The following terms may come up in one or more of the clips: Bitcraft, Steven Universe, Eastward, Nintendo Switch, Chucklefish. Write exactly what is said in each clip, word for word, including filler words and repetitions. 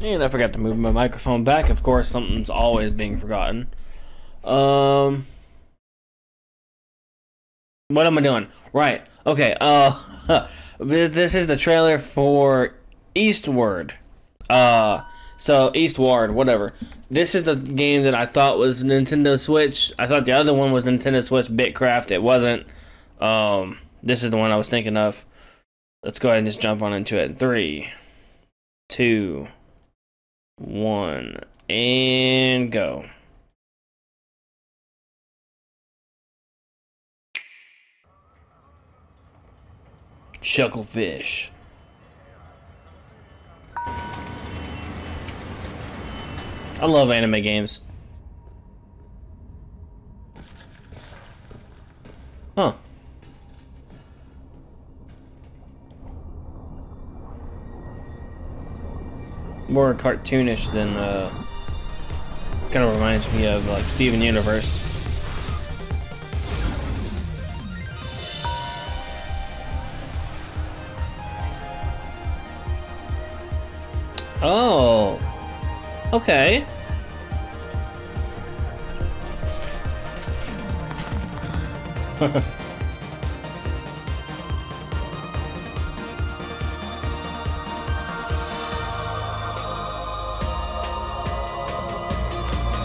And I forgot to move my microphone back. Of course, something's always being forgotten. Um, what am I doing? Right. Okay. Uh, this is the trailer for Eastward. Uh, so Eastward, whatever. This is the game that I thought was Nintendo Switch. I thought the other one was Nintendo Switch Bitcraft. It wasn't. Um, this is the one I was thinking of. Let's go ahead and just jump on into it. Three, two, one, and go. Chucklefish. I love anime games. Huh. More cartoonish than, uh, kind of reminds me of, like, Steven Universe. Oh, okay.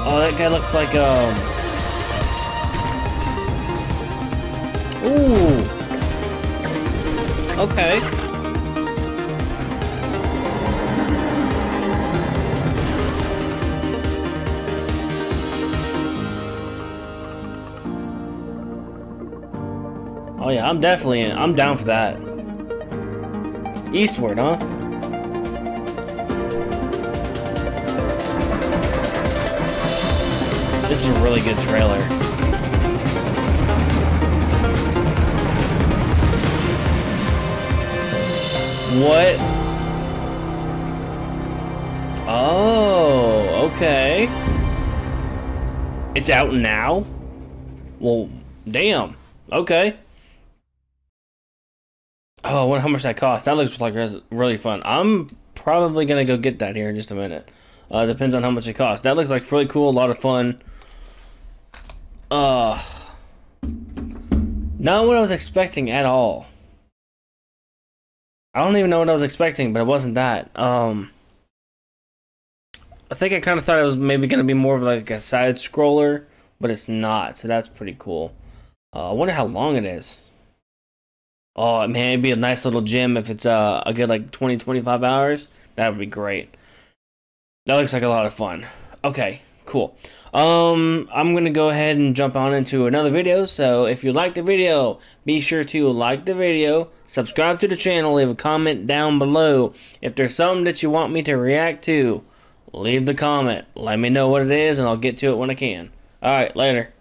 Oh, that guy looks like, um... ooh! Okay. Oh yeah, I'm definitely in. I'm down for that. Eastward, huh? This is a really good trailer. What? Oh, okay. It's out now? Well, damn. Okay. Oh, I wonder how much that cost. That looks like it's really fun. I'm probably gonna go get that here in just a minute. Uh, depends on how much it costs. That looks like really cool, a lot of fun. Uh, not what I was expecting at all. I don't even know what I was expecting, but it wasn't that. Um, I think I kind of thought it was maybe going to be more of like a side scroller, but it's not. So that's pretty cool. Uh, I wonder how long it is. Oh man, it'd be a nice little gym if it's uh, a good like twenty, twenty-five hours. That would be great. That looks like a lot of fun. Okay. Cool. Um, I'm going to go ahead and jump on into another video. So if you like the video, be sure to like the video, subscribe to the channel, leave a comment down below. If there's something that you want me to react to, leave the comment. Let me know what it is and I'll get to it when I can. All right, later.